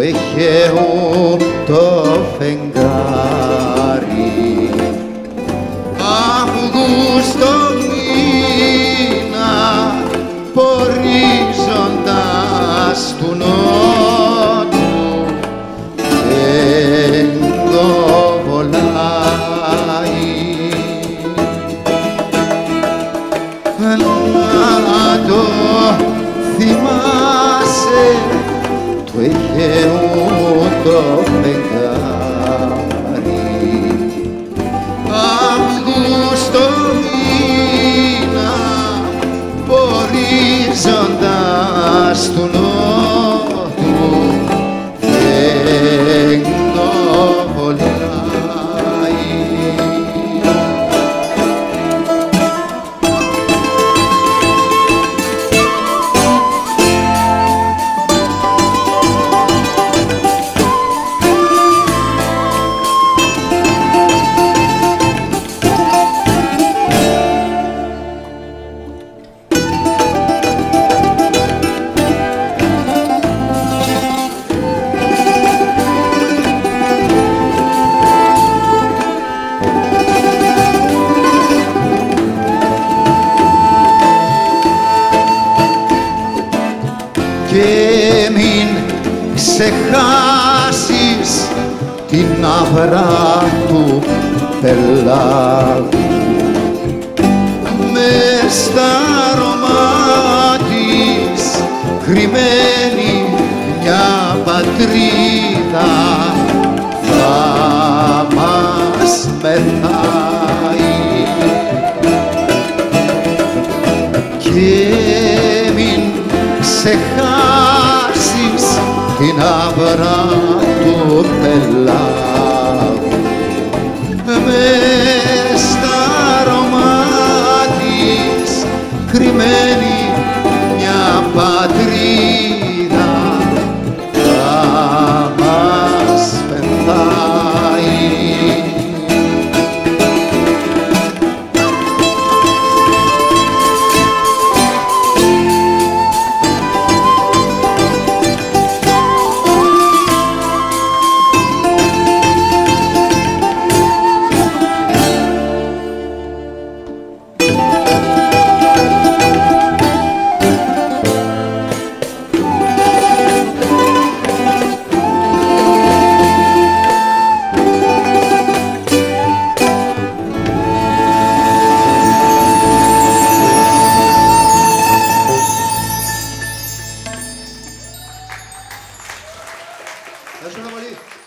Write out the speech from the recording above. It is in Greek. του Αιγαίου το φεγγάρι. Αυγούστο μήνα πορίζοντας του νότου δεν το βολάει. Να το θυμάσαι του Αιγαίου το φεγγάρι. Αυγούστο μήνα πορίζοντας του νότου δεν το βολάει. Και μην ξεχάσεις την αυρά του πελάτη μες στα αρώμα της κρυμμένη μια πατρίδα θα μας μεθάει. Και μην ξεχάσεις την αυρά του πελάτη μες στα αρώμα της κρυμμένη μια πατρίδα θα μας πεθάει. Ευχαριστούμε πολύ.